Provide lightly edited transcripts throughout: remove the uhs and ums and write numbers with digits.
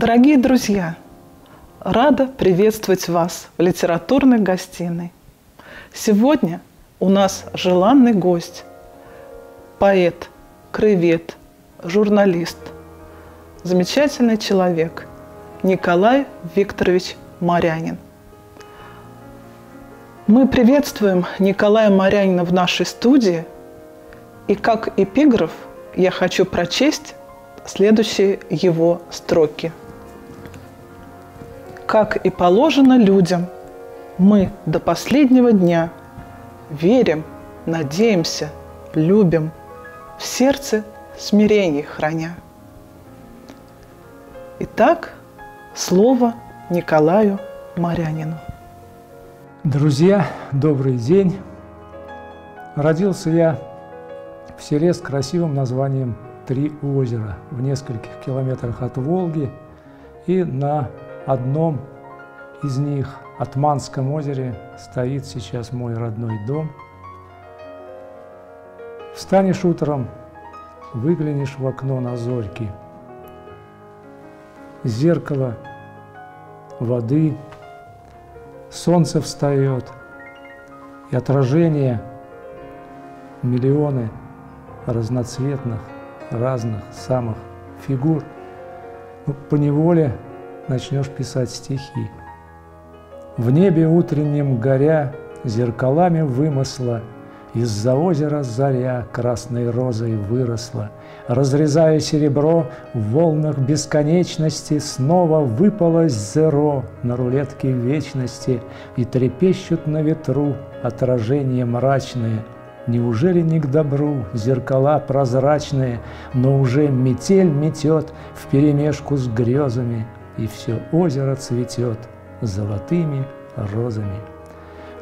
Дорогие друзья, рада приветствовать вас в литературной гостиной. Сегодня у нас желанный гость, поэт, краевед, журналист, замечательный человек Николай Викторович Марянин. Мы приветствуем Николая Марянина в нашей студии, и как эпиграф я хочу прочесть следующие его строки. Как и положено людям, мы до последнего дня верим, надеемся, любим, в сердце смирение храня. Итак, слово Николаю Марянину. Друзья, добрый день. Родился я в селе с красивым названием Три озера, в нескольких километрах от Волги, и на одном из них, Атманском озере, стоит сейчас мой родной дом. Встанешь утром, выглянешь в окно на зорьки. Зеркало воды, солнце встает, и отражение миллионы разноцветных, разных самых фигур. Ну, поневоле начнешь писать стихи. В небе утреннем горя, зеркалами вымысла, из-за озера заря красной розой выросла, разрезая серебро в волнах бесконечности, снова выпало зеро на рулетке вечности, и трепещут на ветру отражения мрачные. Неужели не к добру зеркала прозрачные, но уже метель метет вперемешку с грезами, и все озеро цветет золотыми розами.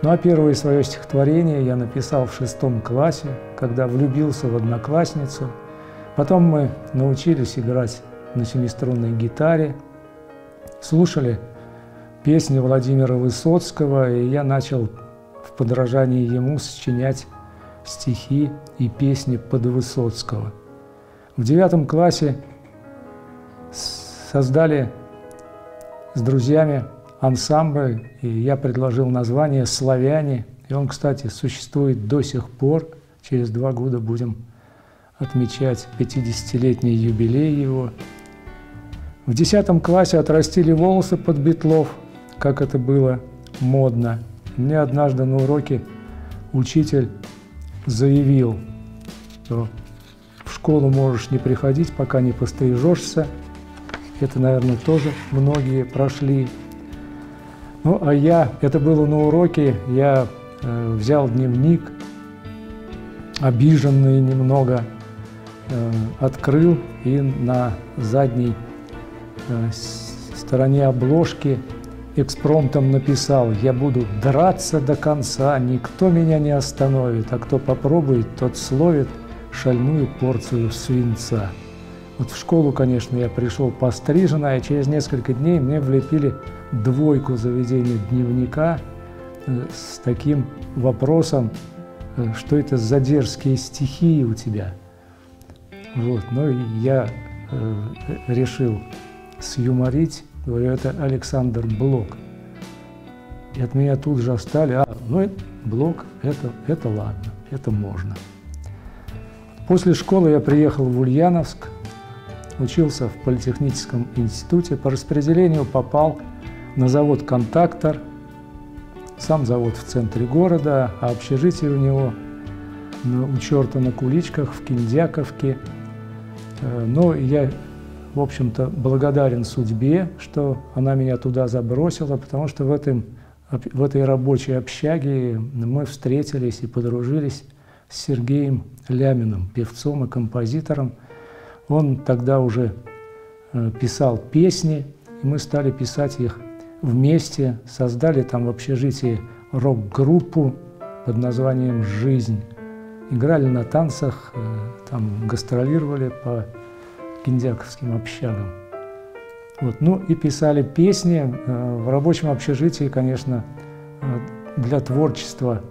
Ну а первое свое стихотворение я написал в 6 классе, когда влюбился в одноклассницу. Потом мы научились играть на 7-струнной гитаре, слушали песни Владимира Высоцкого, и я начал в подражании ему сочинять стихи и песни под Высоцкого. В 9 классе создали с друзьями ансамбль, и я предложил название «Славяне». И он, кстати, существует до сих пор. Через 2 года будем отмечать 50-летний юбилей его. В 10 классе отрастили волосы под Битлов, как это было модно. Мне однажды на уроке учитель заявил, что в школу можешь не приходить, пока не пострижешься. Это, наверное, тоже многие прошли. Ну, а я, это было на уроке, я взял дневник, обиженный немного, открыл, и на задней стороне обложки экспромтом написал: «Я буду драться до конца, никто меня не остановит, а кто попробует, тот словит шальную порцию свинца». Вот в школу, конечно, я пришел постриженный, а через несколько дней мне влепили 2 за ведение дневника с таким вопросом, что это за дерзкие стихи у тебя. Вот, но я решил сюморить. Говорю, это Александр Блок. И от меня тут же встали: а, ну, Блок, это ладно, это можно. После школы я приехал в Ульяновск, учился в политехническом институте, по распределению попал на завод «Контактор». Сам завод в центре города, а общежитие у него у черта на куличках в Киндяковке. Но я, в общем-то, благодарен судьбе, что она меня туда забросила, потому что в этой рабочей общаге мы встретились и подружились с Сергеем Ляминым, певцом и композитором. Он тогда уже писал песни, и мы стали писать их вместе, создали там в общежитии рок-группу под названием «Жизнь». Играли на танцах, там гастролировали по киндяковским общагам. Вот. Ну и писали песни. В рабочем общежитии, конечно, для творчества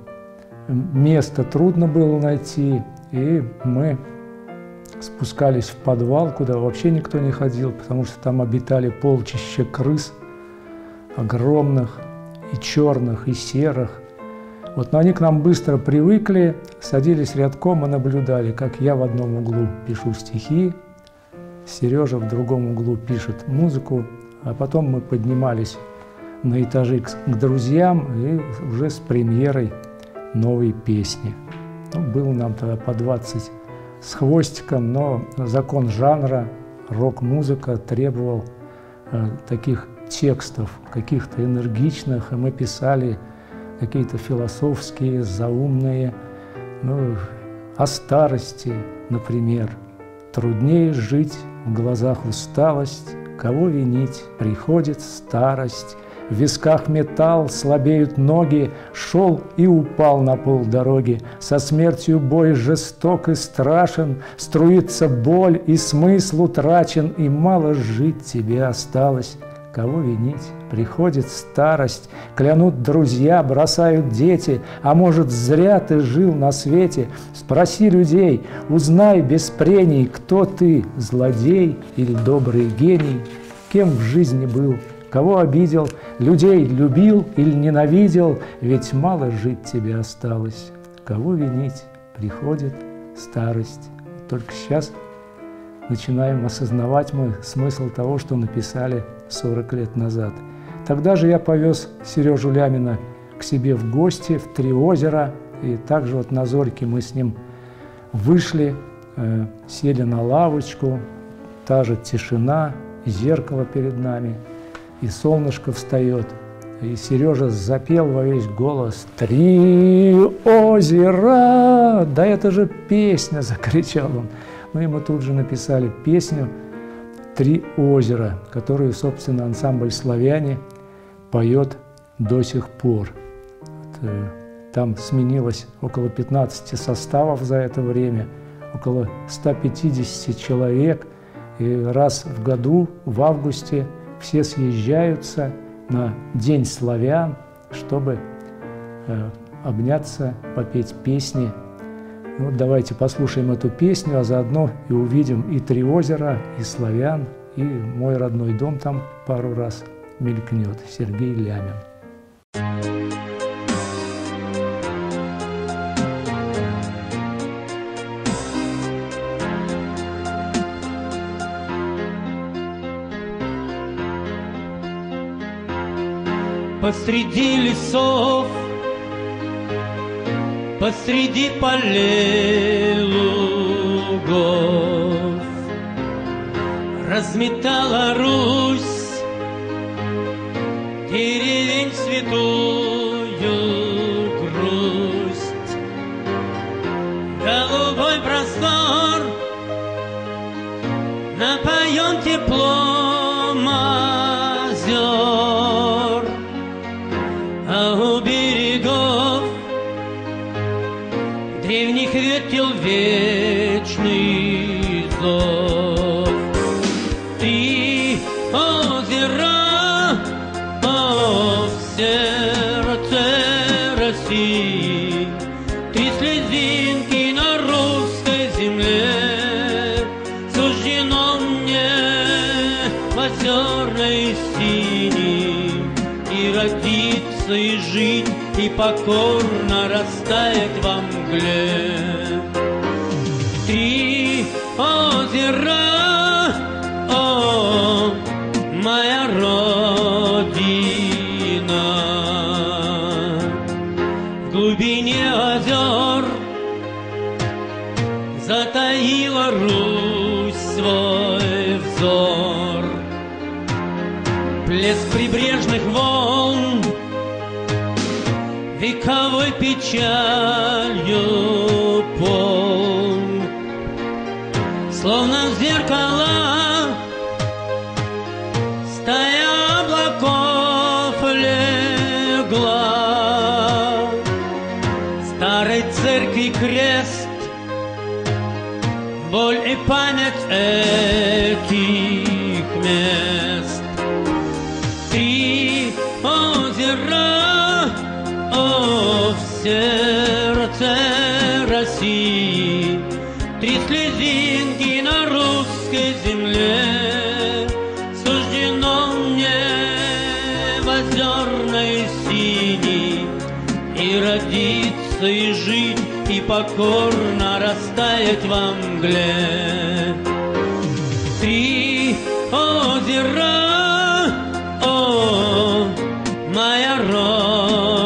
место трудно было найти, и мы спускались в подвал, куда вообще никто не ходил, потому что там обитали полчища крыс, огромных, и черных, и серых. Вот, но они к нам быстро привыкли, садились рядком и наблюдали, как я в одном углу пишу стихи, Сережа в другом углу пишет музыку, а потом мы поднимались на этажи к друзьям и уже с премьерой новой песни. Ну, было нам тогда по 20 с хвостиком, но закон жанра, рок-музыка требовал таких текстов, каких-то энергичных, и мы писали какие-то философские, заумные, ну, о старости, например. Труднее жить, в глазах усталость, кого винить, приходит старость. В висках металл, слабеют ноги, шел и упал на полдороги. Со смертью бой жесток и страшен, струится боль и смысл утрачен, и мало жить тебе осталось. Кого винить? Приходит старость, клянут друзья, бросают дети, а может, зря ты жил на свете? Спроси людей, узнай без прений, кто ты, злодей или добрый гений, кем в жизни был, кого обидел, людей любил или ненавидел, ведь мало жить тебе осталось. Кого винить? Приходит старость. Только сейчас начинаем осознавать мы смысл того, что написали 40 лет назад. Тогда же я повез Сережу Лямина к себе в гости, в Три озера, и также вот на Зорьке мы с ним вышли, сели на лавочку, та же тишина, зеркало перед нами, и солнышко встает. И Сережа запел во весь голос «Три озера!» «Да это же песня!» – закричал он. Ну и мы тут же написали песню «Три озера», которую, собственно, ансамбль «Славяне» поет до сих пор. Там сменилось около 15 составов за это время, около 150 человек. И раз в году, в августе, все съезжаются на День славян, чтобы обняться, попеть песни. Ну, давайте послушаем эту песню, а заодно и увидим и Три озера, и славян, и мой родной дом там пару раз мелькнет. Сергей Лямин. Посреди лесов, посреди полей лугов разметала Русь деревень святую грусть. Голубой простор напоен теплом озер, а у берегов древних ветел вечный зов. Три озера в сердце России, три слезинки на русской земле. Суждено мне в озерной синей и родиться, и жить, и покорно растает во мгле. Три озера, о, моя родина. В глубине озер затаила Русь свой взор. Плеск прибрежных волн вековой печалью полн, словно в зеркала стая облаков легла. Старой церкви крест, боль и память этих мест. Три озера, о, в сердце России, три слезинки родиться и жить, и покорно растает во мгле. Три озера, о, моя родина.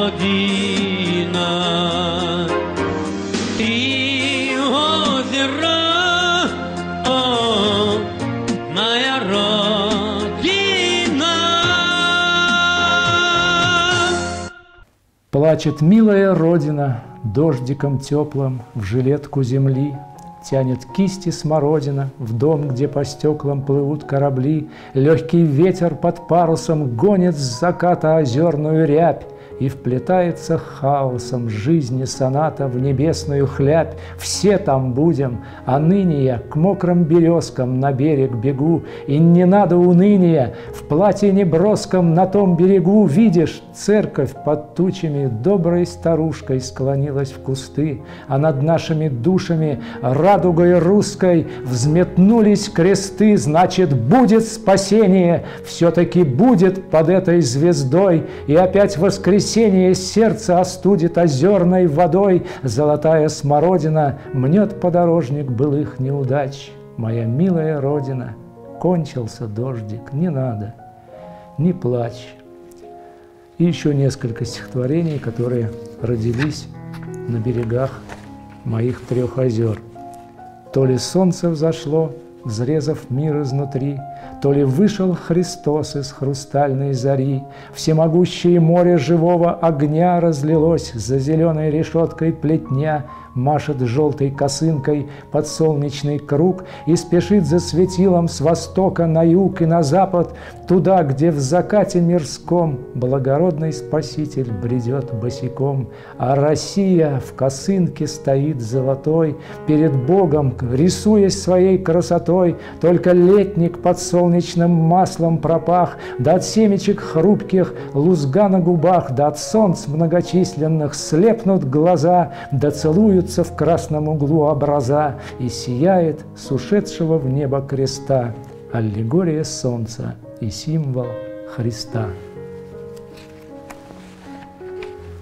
Три озера, о, моя родина. Плачет милая родина дождиком теплым в жилетку земли. Тянет кисти смородина в дом, где по стеклам плывут корабли. Легкий ветер под парусом гонит с заката озерную рябь, и вплетается хаосом жизни соната в небесную хлябь. Все там будем, а ныне я к мокрым березкам на берег бегу, и не надо уныния, в платье неброском на том берегу. Видишь, церковь под тучами доброй старушкой склонилась в кусты, а над нашими душами радугой русской взметнулись кресты. Значит, будет спасение, все-таки будет под этой звездой, и опять воскресенье сердце остудит озерной водой. Золотая смородина мнет подорожник былых неудач. Моя милая родина, кончился дождик, не надо, не плачь. И еще несколько стихотворений, которые родились на берегах моих трех озер. То ли солнце взошло, взрезав мир изнутри, то ли вышел Христос из хрустальной зари, всемогущее море живого огня разлилось за зеленой решеткой плетня, машет желтой косынкой подсолнечный круг и спешит за светилом с востока на юг и на запад, туда, где в закате мирском благородный Спаситель бредет босиком. А Россия в косынке стоит золотой перед Богом, рисуясь своей красотой. Только летник под солнечным маслом пропах, да от семечек хрупких лузга на губах, да от солнц многочисленных слепнут глаза, да целуют в красном углу образа, и сияет с ушедшего в небо креста аллегория солнца и символ Христа.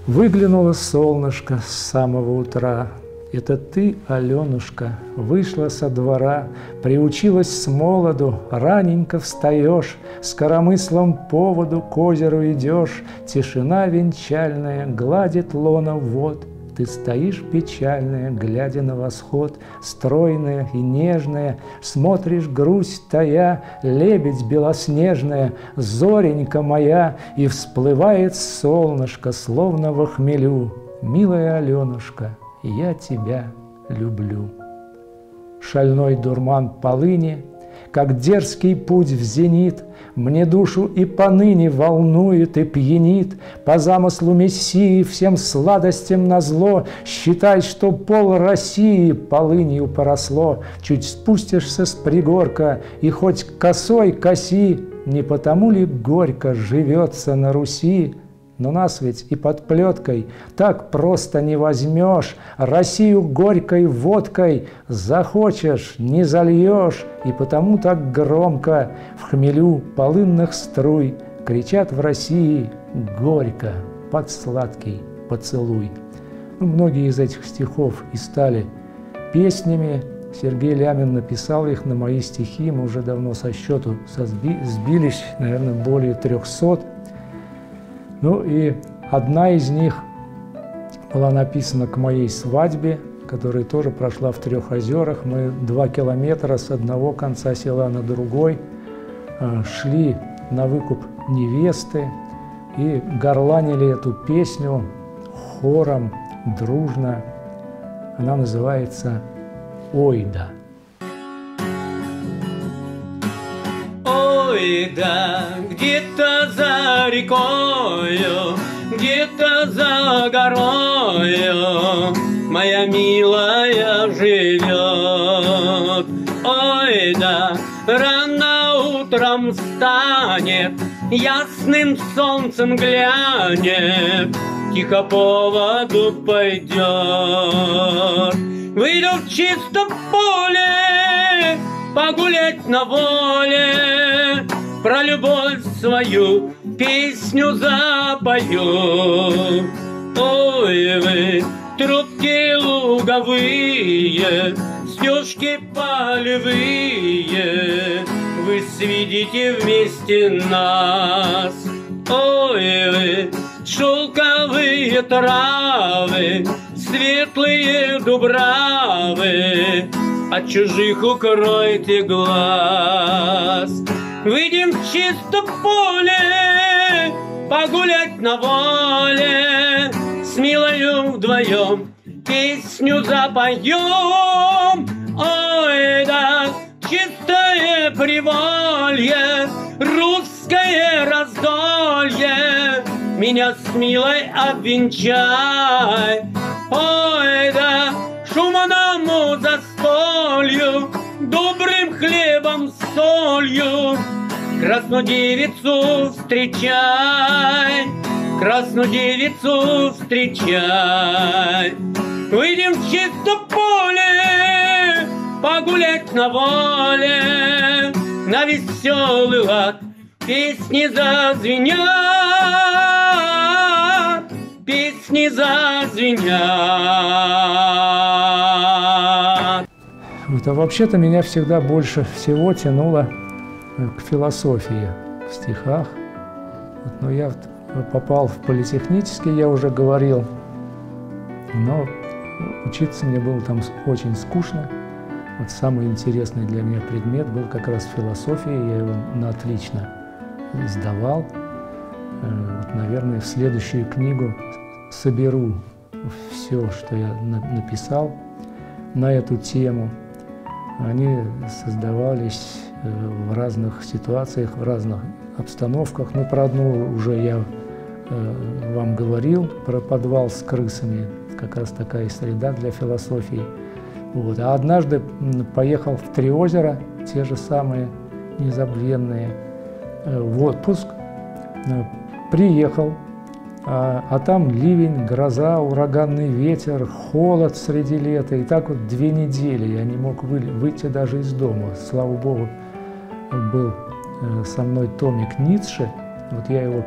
Выглянуло солнышко с самого утра. Это ты, Аленушка, вышла со двора, приучилась с молоду, раненько встаешь, с коромыслом по воду к озеру идешь, тишина венчальная гладит лона вод. Ты стоишь печальная, глядя на восход, стройная и нежная, смотришь грусть тая, лебедь белоснежная, зоренька моя, и всплывает солнышко, словно во хмелю. Милая Аленушка, я тебя люблю. Шальной дурман полыни, как дерзкий путь в зенит, мне душу и поныне волнует и пьянит. По замыслу Мессии всем сладостям назло, считай, что пол России полынью поросло. Чуть спустишься с пригорка и хоть косой коси, не потому ли горько живется на Руси? Но нас ведь и под плеткой так просто не возьмешь, Россию горькой водкой захочешь, не зальешь, и потому так громко в хмелю полынных струй кричат в России горько под сладкий поцелуй. Многие из этих стихов и стали песнями. Сергей Лямин написал их на мои стихи, мы уже давно со счету сбились, наверное, более 300. Ну и одна из них была написана к моей свадьбе, которая тоже прошла в Трех Озерах. Мы 2 километра с одного конца села на другой шли на выкуп невесты и горланили эту песню хором, дружно. Она называется «Ой да». Ой да, где-то за рекою, где-то за горою моя милая живет. Ой да, рано утром встанет, ясным солнцем глянет, тихо по воду пойдет. Выйду в чистом поле погулять на воле, про любовь свою песню запою. соевы, трубки луговые, стежки полевые, вы сведите вместе нас. Ой, вы, шелковые травы, светлые дубравы, от чужих укройте глаз. Выйдем в чисто поле, погулять на воле, с милою вдвоем песню запоем. Ой, да, чистое Приволье, русское раздолье, меня с милой обвенчай. Ой, да, шумному застолью, добрым хлебом с солью, красную девицу встречай, красную девицу встречай. Выйдем в чисто поле, погулять на воле, на веселый лад песни зазвенят, песни зазвенят. Вот, а вообще-то меня всегда больше всего тянуло к философии в стихах. Вот, но я попал в политехнический, я уже говорил, но учиться мне было там очень скучно. Вот самый интересный для меня предмет был как раз философия, я его на отлично сдавал. Вот, наверное, в следующую книгу соберу все, что я написал на эту тему. Они создавались в разных ситуациях, в разных обстановках. Ну, про одну уже я вам говорил, про подвал с крысами, как раз такая среда для философии. Вот. А однажды поехал в Три озера, те же самые незабвенные, в отпуск. Приехал, а там ливень, гроза, ураганный ветер, холод среди лета. И так вот 2 недели я не мог выйти даже из дома. Слава богу, был со мной томик Ницше. Вот я его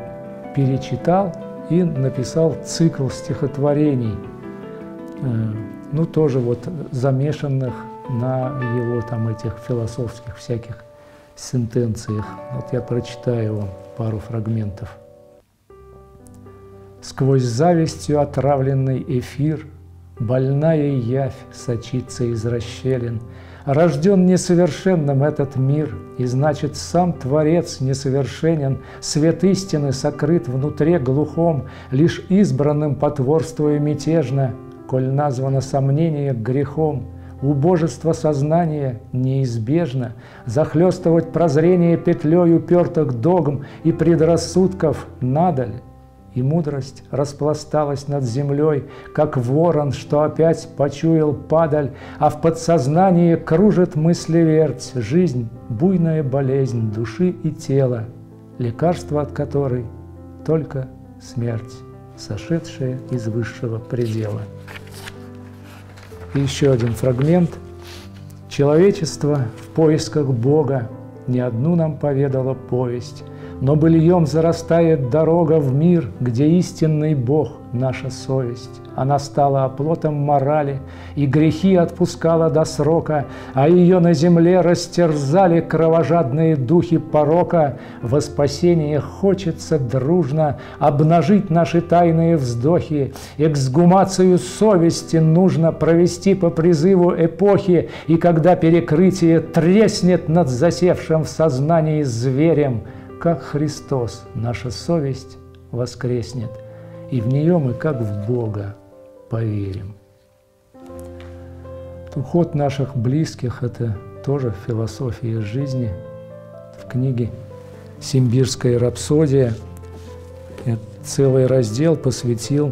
перечитал и написал цикл стихотворений. Ну, тоже вот замешанных на его там этих философских всяких сентенциях. Вот я прочитаю вам пару фрагментов. Сквозь завистью отравленный эфир, больная явь сочится из расщелин. Рожден несовершенным этот мир, и значит, сам Творец несовершенен, свет истины сокрыт внутри глухом, лишь избранным потворствуя мятежно, коль названо сомнение грехом, убожество сознания неизбежно, захлестывать прозрение петлей упертых догм и предрассудков надо ли? И мудрость распласталась над землей, как ворон, что опять почуял падаль, а в подсознании кружит мыслеверть, жизнь – буйная болезнь души и тела, лекарство от которой только смерть, сошедшая из высшего предела. И еще один фрагмент. Человечество в поисках Бога не одну нам поведала повесть, но быльем зарастает дорога в мир, где истинный Бог – наша совесть. Она стала оплотом морали, и грехи отпускала до срока, а ее на земле растерзали кровожадные духи порока. Во спасение хочется дружно обнажить наши тайные вздохи. Эксгумацию совести нужно провести по призыву эпохи, и когда перекрытие треснет над засевшим в сознании зверем, как Христос, наша совесть воскреснет, и в нее мы, как в Бога, поверим. Уход наших близких – это тоже философия жизни. В книге «Симбирская рапсодия» я целый раздел посвятил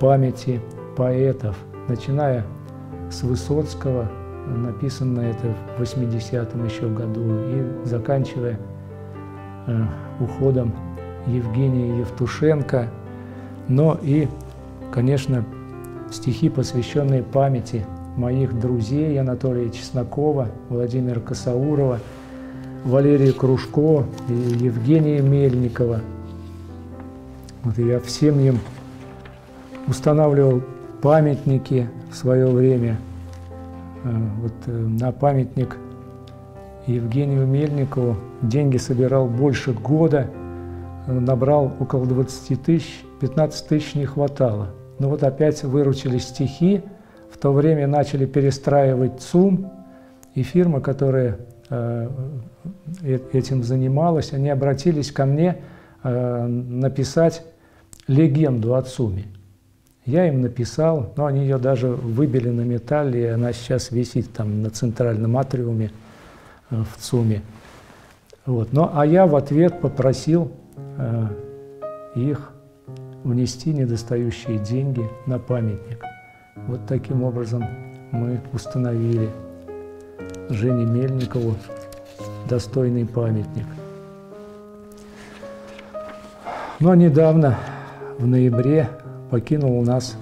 памяти поэтов, начиная с Высоцкого, написано это в 80-м еще году, и заканчивая уходом Евгения Евтушенко, но и, конечно, стихи, посвященные памяти моих друзей Анатолия Чеснокова, Владимира Касаурова, Валерия Кружко и Евгения Мельникова. Вот я всем им устанавливал памятники в свое время. Вот на памятник Евгению Мельникову деньги собирал больше года, набрал около 20 тысяч, 15 тысяч не хватало. Но вот опять выручили стихи, в то время начали перестраивать ЦУМ, и фирма, которая этим занималась, они обратились ко мне написать легенду о ЦУМе. Я им написал, но они ее даже выбили на металле, и она сейчас висит там на центральном атриуме в ЦУМе. Вот. Ну, а я в ответ попросил их внести недостающие деньги на памятник. Вот таким образом мы установили Жене Мельникову достойный памятник. Но недавно, в ноябре, покинула нас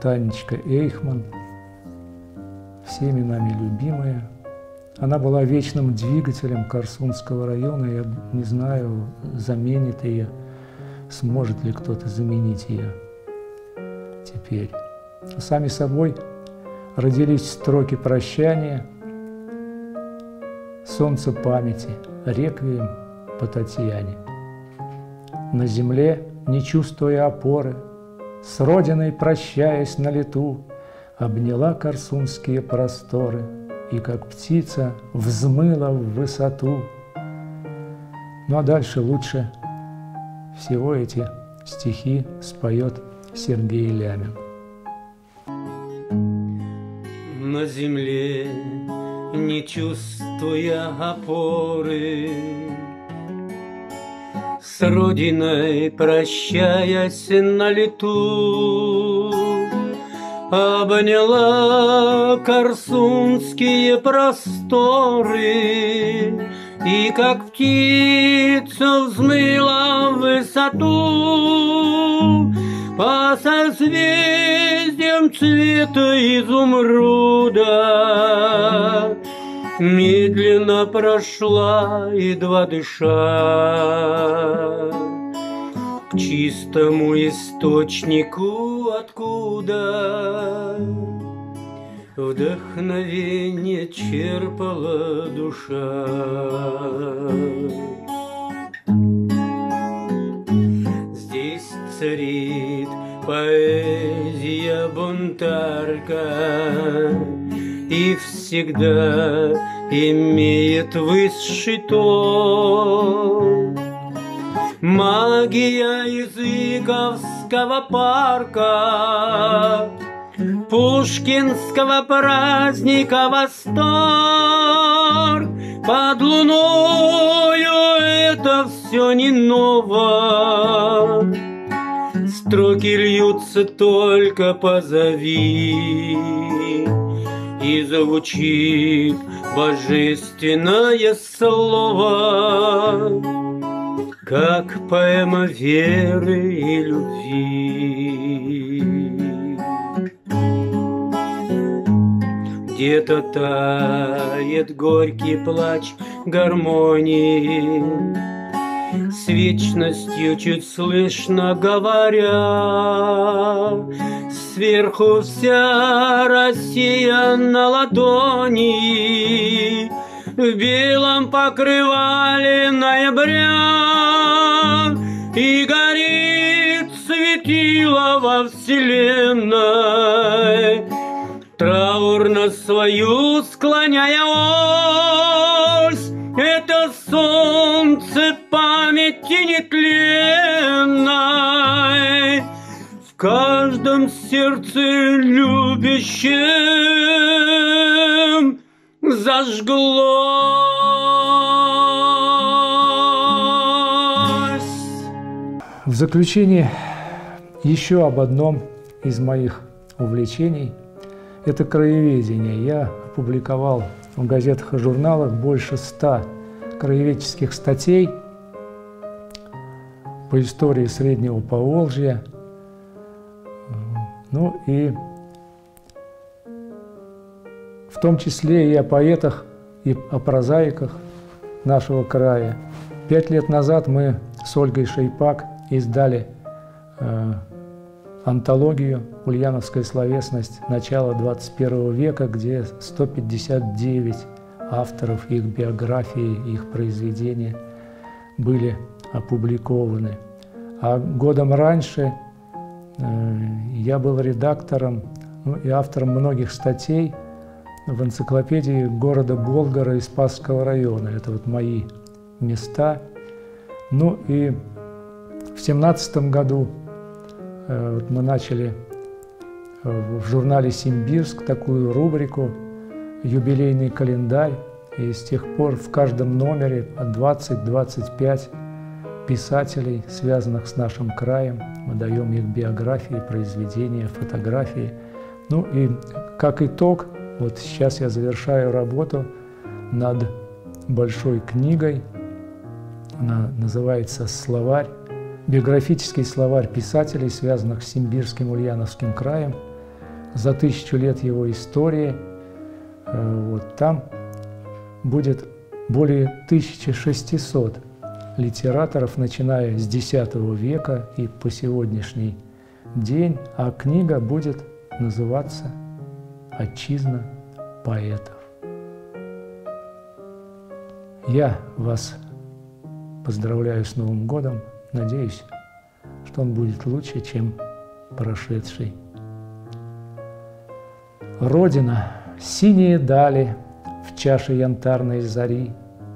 Танечка Эйхман, всеми нами любимая. Она была вечным двигателем Корсунского района. Я не знаю, заменит ее, сможет ли кто-то заменить ее теперь. Сами собой родились строки прощания, солнце памяти, реквием по Татьяне. На земле, не чувствуя опоры, с родиной прощаясь на лету, обняла корсунские просторы и, как птица, взмыла в высоту. Ну а дальше лучше всего эти стихи споет Сергей Лямин. На земле, не чувствуя опоры, с родиной прощаясь на лету, обняла корсунские просторы и, как птица, взмыла в высоту. По созвездиям цвета изумруда медленно прошла, едва дыша, к чистому источнику, откуда вдохновение черпала душа. Царит поэзия бунтарка и всегда имеет высший тон. Магия языковского парка, пушкинского праздника восторг. Под луною это все не ново, строки льются, только позови, и звучит божественное слово, как поэма веры и любви. Где-то тает горький плач гармонии, с вечностью чуть слышно говоря, сверху вся Россия на ладони, в белом покрывале ноября, и горит светило во вселенной, траурно свою склоняя ось. Это солнце памяти нетленной, в каждом сердце любящем зажглось. В заключение еще об одном из моих увлечений – это краеведение. Я опубликовал в газетах и журналах больше 100 краеведческих статей по истории Среднего Поволжья. Ну и в том числе и о поэтах, и о прозаиках нашего края. 5 лет назад мы с Ольгой Шайпак издали антологию «Ульяновская словесность. Начало 21 века», где 159 авторов, их биографии, их произведения были опубликованы. А годом раньше я был редактором и автором многих статей в энциклопедии города Болгара и Спасского района. Это вот мои места. Ну и в 1917 году мы начали в журнале «Симбирск» такую рубрику «Юбилейный календарь». И с тех пор в каждом номере 20-25 писателей, связанных с нашим краем. Мы даем их биографии, произведения, фотографии. Ну и как итог, вот сейчас я завершаю работу над большой книгой. Она называется «Словарь». Биографический словарь писателей, связанных с Симбирским Ульяновским краем, за 1000 лет его истории. Вот там будет более 1600 литераторов, начиная с X века и по сегодняшний день. А книга будет называться «Отчизна поэтов». Я вас поздравляю с Новым годом. Надеюсь, что он будет лучше, чем прошедший. Родина, синие дали, в чаше янтарной зари,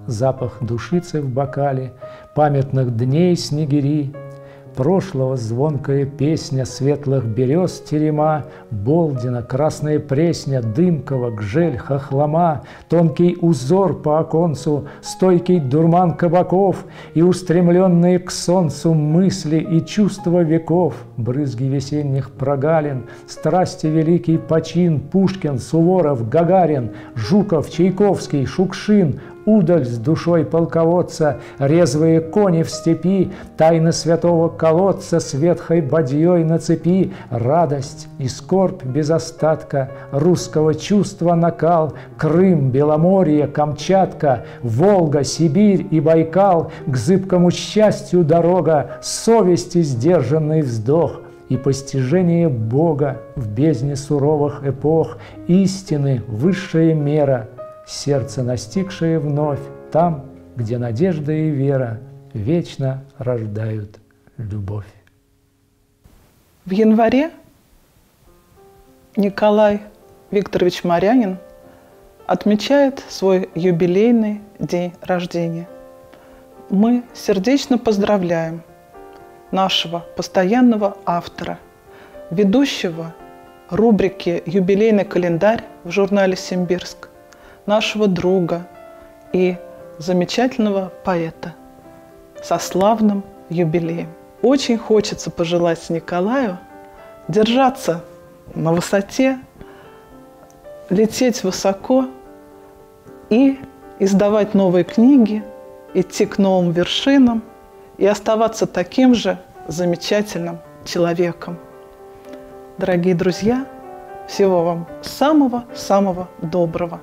запах душицы в бокале, памятных дней снегири, прошлого звонкая песня светлых берез терема, Болдина, красная пресня, Дымкова, Гжель, Хохлома, тонкий узор по оконцу, стойкий дурман кабаков и устремленные к солнцу мысли и чувства веков, брызги весенних прогалин, страсти великий почин, Пушкин, Суворов, Гагарин, Жуков, Чайковский, Шукшин, удаль с душой полководца, резвые кони в степи, тайна святого колодца с ветхой бадьей на цепи, радость и скорбь без остатка, русского чувства накал, Крым, Беломорье, Камчатка, Волга, Сибирь и Байкал, к зыбкому счастью дорога, совести сдержанный вздох и постижение Бога в бездне суровых эпох, истины высшая мера, сердце, настигшее вновь, там, где надежда и вера вечно рождают любовь. В январе Николай Викторович Марянин отмечает свой юбилейный день рождения. Мы сердечно поздравляем нашего постоянного автора, ведущего рубрики «Юбилейный календарь» в журнале «Симбирск», нашего друга и замечательного поэта со славным юбилеем. Очень хочется пожелать Николаю держаться на высоте, лететь высоко и издавать новые книги, идти к новым вершинам и оставаться таким же замечательным человеком. Дорогие друзья, всего вам самого-самого доброго!